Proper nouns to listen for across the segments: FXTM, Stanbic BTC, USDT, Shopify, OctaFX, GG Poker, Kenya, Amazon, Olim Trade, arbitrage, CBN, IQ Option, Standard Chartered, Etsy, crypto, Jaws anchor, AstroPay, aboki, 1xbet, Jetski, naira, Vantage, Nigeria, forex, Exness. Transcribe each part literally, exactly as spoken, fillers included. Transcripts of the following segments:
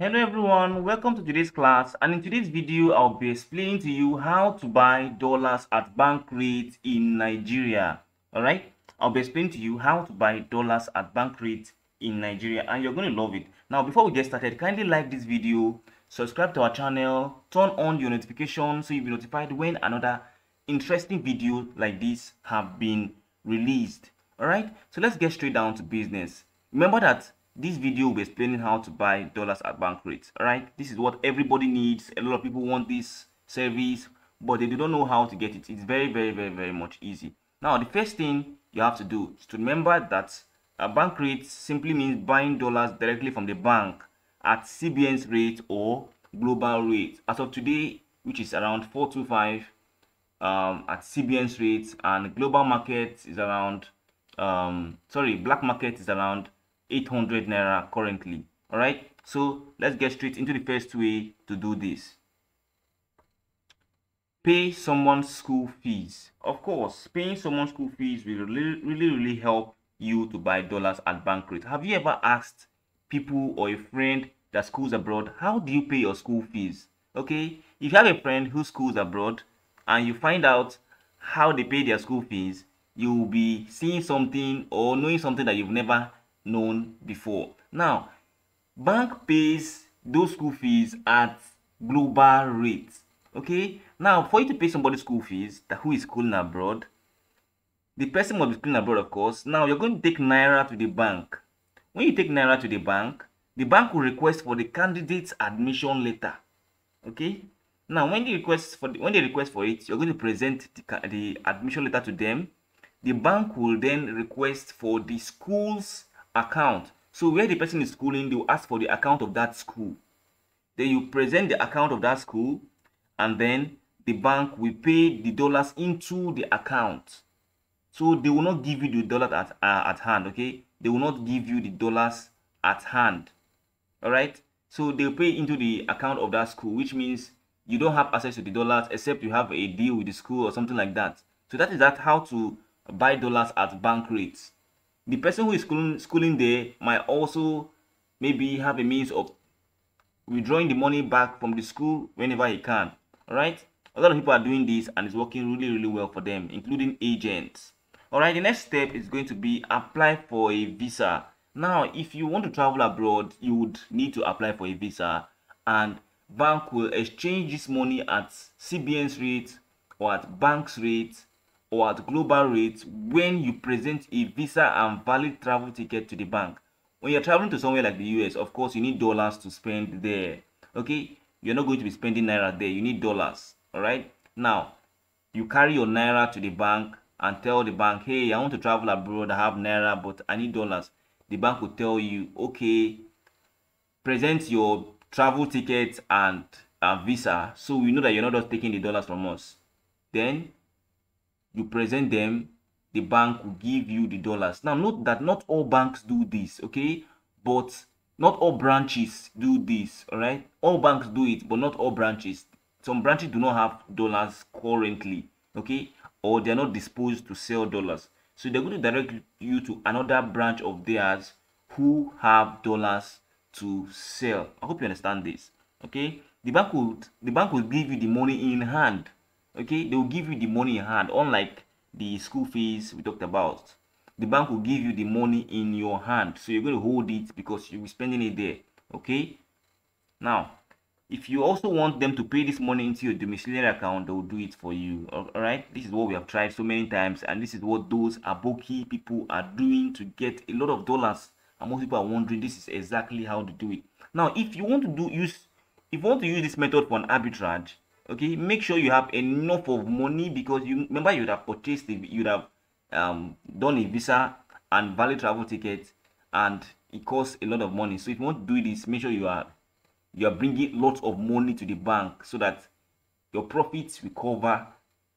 Hello everyone, welcome to today's class, and in today's video I'll be explaining to you how to buy dollars at bank rate in Nigeria. All right, I'll be explaining to you how to buy dollars at bank rate in Nigeria, and you're going to love it. Now before we get started, kindly like this video, subscribe to our channel, turn on your notifications so you'll be notified when another interesting video like this have been released. All right, so let's get straight down to business. Remember that this video will be explaining how to buy dollars at bank rates. All right, this is what everybody needs. A lot of people want this service, but they don't know how to get it. It's very, very, very, very much easy. Now, the first thing you have to do is to remember that a bank rate simply means buying dollars directly from the bank at C B N's rate or global rate. As of today, which is around four twenty-five um, at C B N's rate, and global market is around, um, sorry, black market is around eight hundred naira currently. All right, so let's get straight into the first way to do this. Pay someone's school fees. Of course, paying someone's school fees will really really, really help you to buy dollars at bank rate. Have you ever asked people or a friend that schools abroad, how do you pay your school fees? Okay, if you have a friend who schools abroad and you find out how they pay their school fees, you will be seeing something or knowing something that you've never known before. Now, bank pays those school fees at global rates. Okay, now for you to pay somebody's school fees that who is schooling abroad, the person must be schooling abroad, of course. Now you're going to take naira to the bank. When you take naira to the bank, the bank will request for the candidate's admission letter. Okay, now when they request for the, when they request for it, you're going to present the, the admission letter to them. The bank will then request for the school's account. So where the person is schooling, they will ask for the account of that school. Then you present the account of that school, and then the bank will pay the dollars into the account. So they will not give you the dollars at uh, at hand. Okay, they will not give you the dollars at hand. All right, so they will pay into the account of that school, which means you don't have access to the dollars except you have a deal with the school or something like that. So that is that how to buy dollars at bank rates. The person who is schooling, schooling there might also maybe have a means of withdrawing the money back from the school whenever he can. All right, a lot of people are doing this and it's working really really well for them, including agents. All right, the next step is going to be apply for a visa. Now if you want to travel abroad, you would need to apply for a visa, and bank will exchange this money at C B N's rate or at bank's rate or at global rates when you present a visa and valid travel ticket to the bank. When you're traveling to somewhere like the U S, of course you need dollars to spend there. Okay, you're not going to be spending naira there, you need dollars. All right, now you carry your naira to the bank and tell the bank, hey, I want to travel abroad, I have naira but I need dollars. The bank will tell you, okay, present your travel ticket and a visa so we know that you're not just taking the dollars from us. Then you present them, the bank will give you the dollars. Now note that not all banks do this, okay, but not all branches do this. All right, all banks do it but not all branches. Some branches do not have dollars currently, okay, or they're not disposed to sell dollars, so they're going to direct you to another branch of theirs who have dollars to sell. I hope you understand this. Okay, the bank will the bank will give you the money in hand. Okay, they will give you the money in hand. Unlike the school fees we talked about, the bank will give you the money in your hand, so you're going to hold it because you'll be spending it there. Okay, now if you also want them to pay this money into your domiciliary account, they will do it for you. All right, this is what we have tried so many times, and this is what those aboki people are doing to get a lot of dollars, and most people are wondering this is exactly how to do it. Now if you want to do use if you want to use this method for an arbitrage, okay, make sure you have enough of money, because you remember you'd have purchased the, you'd have um done a visa and valid travel ticket, and it costs a lot of money. So if you want to do this, make sure you are you are bringing lots of money to the bank so that your profits will cover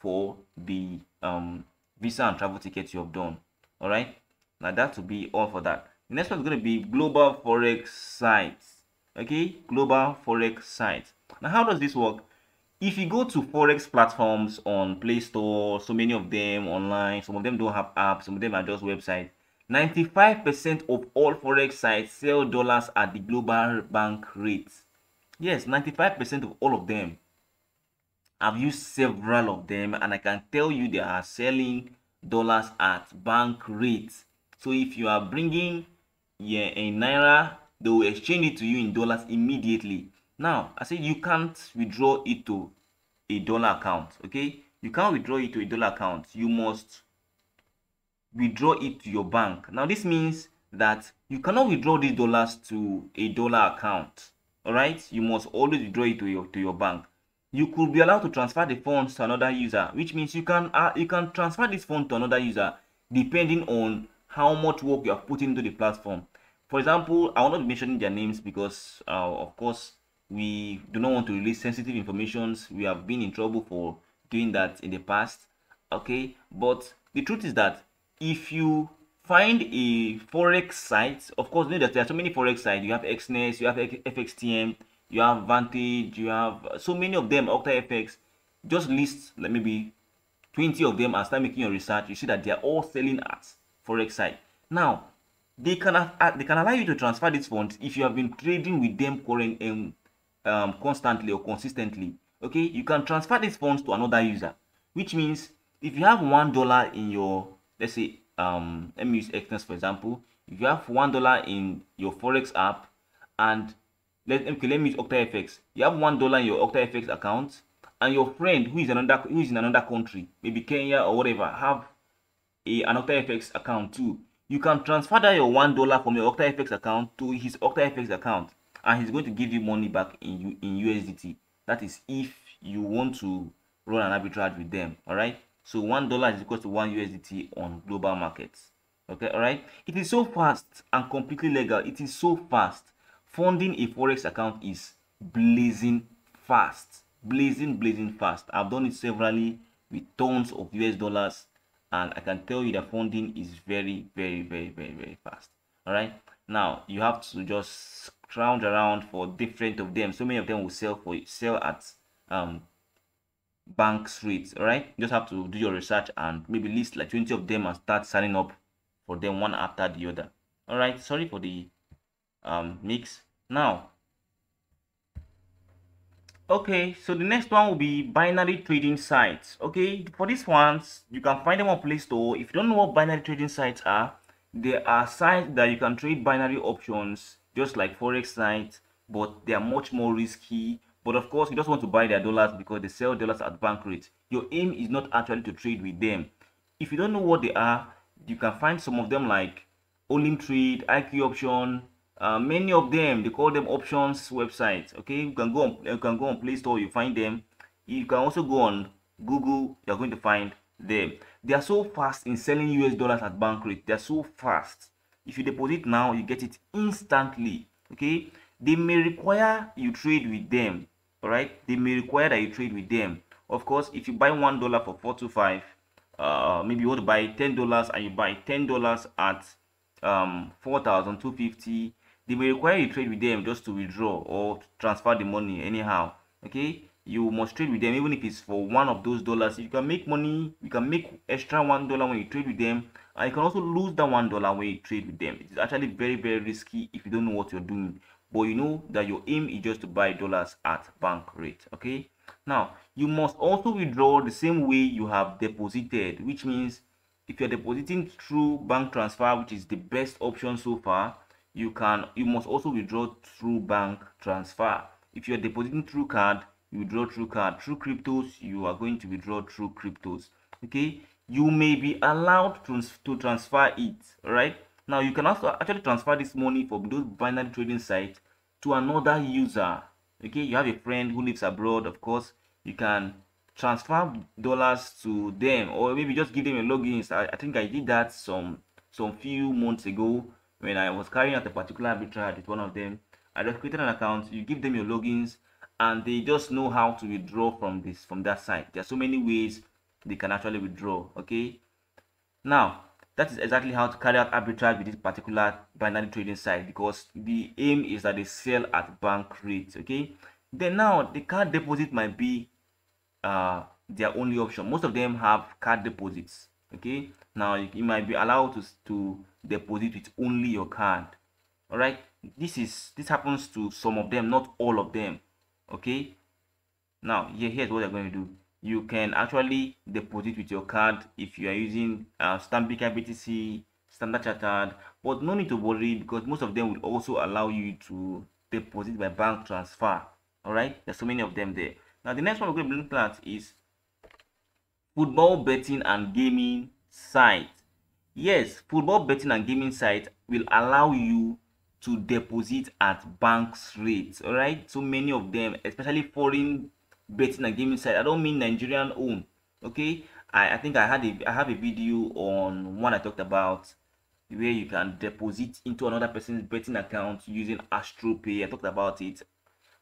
for the um visa and travel tickets you have done. All right, now that will be all for that. The next one is going to be global forex sites. Okay, global forex sites. Now how does this work? If you go to forex platforms on Play Store, so many of them online, some of them don't have apps, some of them are just websites. ninety-five percent of all forex sites sell dollars at the global bank rate. Yes, ninety-five percent of all of them. I've used several of them, and I can tell you they are selling dollars at bank rates. So if you are bringing yeah in naira, they will exchange it to you in dollars immediately. Now I said you can't withdraw it to a dollar account. Okay, you can't withdraw it to a dollar account. You must withdraw it to your bank. Now this means that you cannot withdraw these dollars to a dollar account. All right, you must always withdraw it to your to your bank. You could be allowed to transfer the funds to another user, which means you can uh, you can transfer this fund to another user depending on how much work you have put into the platform. For example, I will not be mentioning their names because uh, of course we do not want to release sensitive informations. We have been in trouble for doing that in the past. Okay, but the truth is that if you find a forex site, of course, you know that there are so many forex sites. You have Exness, you have F X T M, you have Vantage, you have so many of them, OctaFX. Just list like maybe twenty of them. As time making your research, you see that they are all selling at forex site. Now they can have, they can allow you to transfer these funds if you have been trading with them current um, um constantly or consistently. Okay, you can transfer these funds to another user, which means if you have one dollar in your, let's say um let me use Exness for example. If you have one dollar in your forex app, and Let, okay, let me use OctaFX. You have one dollar in your OctaFX account, and your friend who is another who is in another country, maybe Kenya or whatever, have a, an OctaFX account too. You can transfer that your one dollar from your OctaFX account to his OctaFX account, and he's going to give you money back in in U S D T. That is if you want to run an arbitrage with them. All right. So one dollar is equal to one U S D T on global markets. Okay. All right. It is so fast and completely legal. It is so fast. Funding a forex account is blazing fast, blazing blazing fast. I've done it severally with tons of U S dollars, and I can tell you that funding is very very very very very fast. All right, now you have to just scrounge around for different of them. So many of them will sell for sell at um bank rates. All right, you just have to do your research and maybe list like twenty of them and start signing up for them one after the other. All right, sorry for the um mix. Now okay, so the next one will be binary trading sites. Okay, for these ones you can find them on Play Store. If you don't know what binary trading sites are, there are sites that you can trade binary options just like forex sites, but they are much more risky. But of course you just want to buy their dollars because they sell dollars at bank rates. Your aim is not actually to trade with them. If you don't know what they are, you can find some of them like Olim Trade, I Q Option. Uh, many of them, they call them options websites. Okay, you can go on, you can go on Play Store, you find them. You can also go on Google, you're going to find them. They are so fast in selling U S dollars at bank rate. They are so fast. If you deposit now, you get it instantly. Okay, they may require you trade with them. All right, they may require that you trade with them. Of course, if you buy one dollar for four two five, uh, maybe you want to buy ten dollars and you buy ten dollars at um four thousand two fifty. They may require you trade with them just to withdraw or transfer the money anyhow. Okay, you must trade with them even if it's for one of those dollars. If you can make money, you can make extra one dollar when you trade with them, and you can also lose that one dollar when you trade with them. It's actually very very risky if you don't know what you're doing, but you know that your aim is just to buy dollars at bank rate. Okay, now you must also withdraw the same way you have deposited, which means if you're depositing through bank transfer, which is the best option so far, you can you must also withdraw through bank transfer. If you're depositing through card, you withdraw through card. Through cryptos, you are going to withdraw through cryptos. Okay, you may be allowed to, to transfer it. Right now you can also actually transfer this money from those binary trading sites to another user. Okay, you have a friend who lives abroad, of course you can transfer dollars to them, or maybe just give them a logins. I, I think I did that some some few months ago when I was carrying out a particular arbitrage with one of them. I just created an account. You give them your logins, and they just know how to withdraw from this from that site. There are so many ways they can actually withdraw. Okay, now that is exactly how to carry out arbitrage with this particular binary trading site, because the aim is that they sell at bank rates. Okay, then now the card deposit might be uh their only option. Most of them have card deposits. Okay, now you, you might be allowed to to deposit with only your card. All right, this is this happens to some of them, not all of them. Okay, now here, here's what you're going to do. You can actually deposit with your card if you are using uh, Stanbic B T C, Standard Chartered, but no need to worry because most of them will also allow you to deposit by bank transfer. All right, there's so many of them there. Now the next one we're going to look at is football betting and gaming site. Yes, football betting and gaming site will allow you to deposit at banks rates. All right, so many of them, especially foreign betting and gaming site. I don't mean Nigerian own. Okay, i i think i had a i have a video on one I talked about where you can deposit into another person's betting account using AstroPay. I talked about it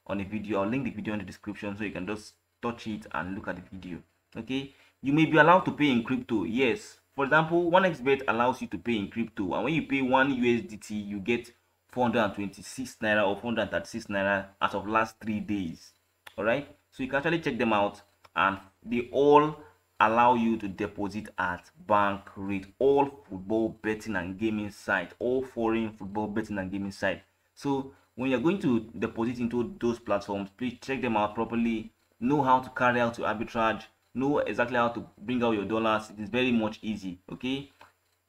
on a video. I'll link the video in the description so you can just touch it and look at the video. Okay, you may be allowed to pay in crypto. Yes, for example, one x bet allows you to pay in crypto, and when you pay one U S D T you get four hundred twenty-six naira or four hundred thirty-six naira as of last three days. All right, so you can actually check them out, and they all allow you to deposit at bank rate. All football betting and gaming site, all foreign football betting and gaming site. So when you're going to deposit into those platforms, please check them out properly, know how to carry out your arbitrage, know exactly how to bring out your dollars. It is very much easy. Okay,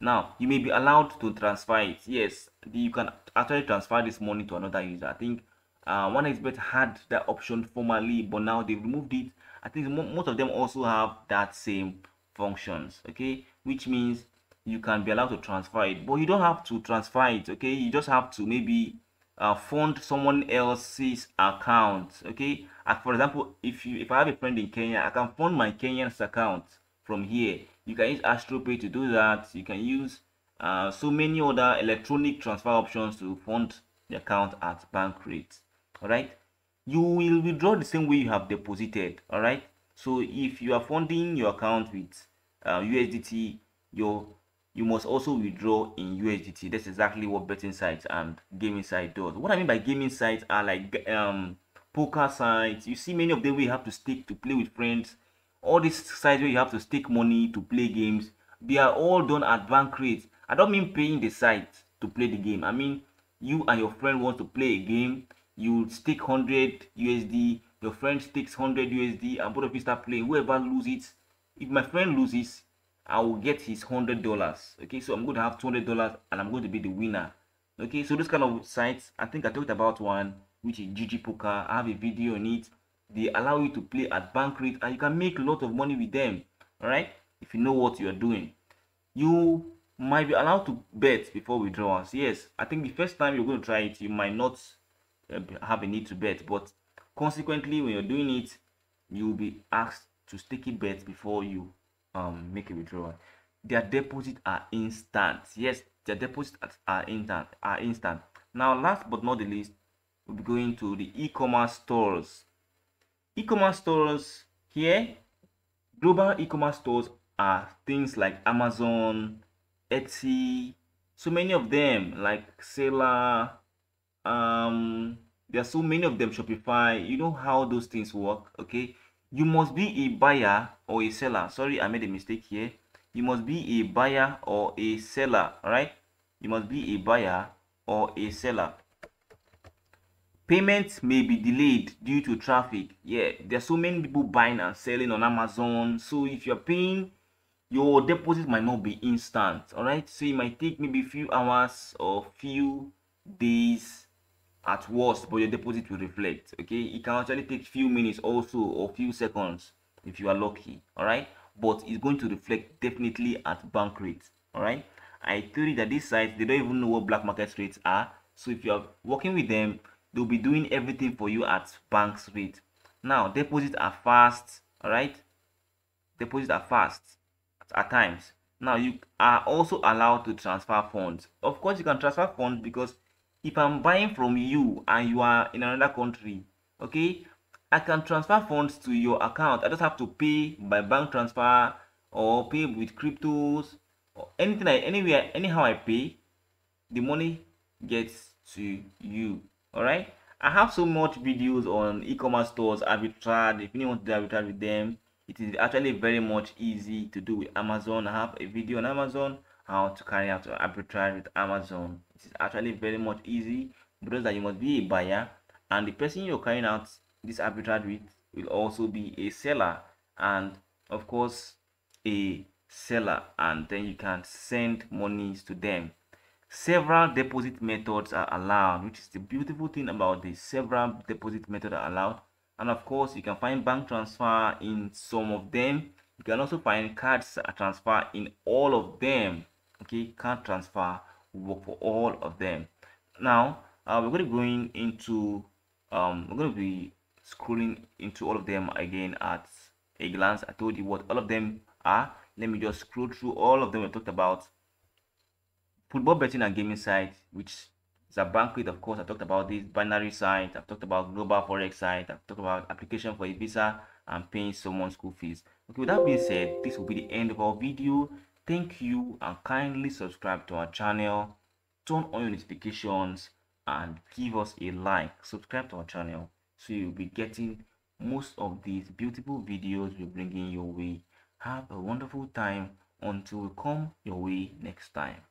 now you may be allowed to transfer it. Yes, you can actually transfer this money to another user. I think uh one x bet had that option formerly, but now they've removed it. I think most of them also have that same functions. Okay, which means you can be allowed to transfer it, but you don't have to transfer it. Okay, you just have to maybe uh, fund someone else's account. Okay, and for example, if you if I have a friend in Kenya, I can fund my Kenyan's account from here. You can use AstroPay to do that. You can use uh, so many other electronic transfer options to fund the account at bank rates. All right, you will withdraw the same way you have deposited. All right, so if you are funding your account with uh, U S D T, your you must also withdraw in U S D T. That's exactly what betting sites and gaming site does. What I mean by gaming sites are like um poker sites. You see many of them where you have to stake to play with friends. All these sites where you have to stake money to play games, they are all done at bank rates. I don't mean paying the site to play the game. I mean you and your friend want to play a game. You stake one hundred U S D, your friend stakes one hundred U S D, and both of you start playing. Whoever loses, if my friend loses, I will get his one hundred dollars. Okay, so I'm going to have two hundred dollars and I'm going to be the winner. Okay, so this kind of sites, I think I talked about one, which is G G Poker. I have a video on it. They allow you to play at bank rate and you can make a lot of money with them. All right, if you know what you are doing. You might be allowed to bet before withdrawals. Yes, I think the first time you're going to try it, you might not have a need to bet, but consequently when you're doing it, you'll be asked to stake a bet before you um make a withdrawal. Their deposits are instant. Yes, their deposits are instant are instant now last but not the least, we'll be going to the e-commerce stores. E-commerce stores here, global e-commerce stores are things like Amazon, Etsy, so many of them, like Seller. Um there are so many of them. Shopify. You know how those things work. Okay, you must be a buyer or a seller. Sorry, I made a mistake here. You must be a buyer or a seller. All right, you must be a buyer or a seller. Payments may be delayed due to traffic. Yeah, there's so many people buying and selling on Amazon, so if you're paying, your deposit might not be instant. All right, so it might take maybe a few hours or few days at worst, but your deposit will reflect. Okay, it can actually take few minutes also, or few seconds if you are lucky. All right, but it's going to reflect definitely at bank rates. All right, I told you that these sites, they don't even know what black market rates are, so if you are working with them, they'll be doing everything for you at bank's rate. Now deposits are fast. All right, deposits are fast at times. Now you are also allowed to transfer funds. Of course you can transfer funds, because if I'm buying from you and you are in another country, okay, I can transfer funds to your account. I just have to pay by bank transfer or pay with cryptos or anything. I, anywhere, anyhow I pay, the money gets to you. All right, I have so much videos on e-commerce stores, arbitrage. If anyone wants to do arbitrage with them, It is actually very much easy to do with Amazon. I have a video on Amazon, how to carry out arbitrage with Amazon. It is actually very much easy, because that you must be a buyer, and the person you're carrying out this arbitrage with will also be a seller, and of course a seller, and then you can send monies to them. Several deposit methods are allowed, which is the beautiful thing about this. Several deposit methods are allowed, and of course you can find bank transfer in some of them. You can also find cards transfer in all of them. Okay, card transfer will work for all of them. Now uh, we're going to be going into um we're going to be scrolling into all of them again at a glance. I told you what all of them are. Let me just scroll through all of them. We talked about football betting and gaming site, which is a banquet. Of course, I talked about this binary site. I've talked about global forex site. I've talked about application for a visa and paying someone's school fees. Okay, with that being said, this will be the end of our video. Thank you, and kindly subscribe to our channel, turn on your notifications, and give us a like. Subscribe to our channel so you'll be getting most of these beautiful videos we're bringing your way. Have a wonderful time until we come your way next time.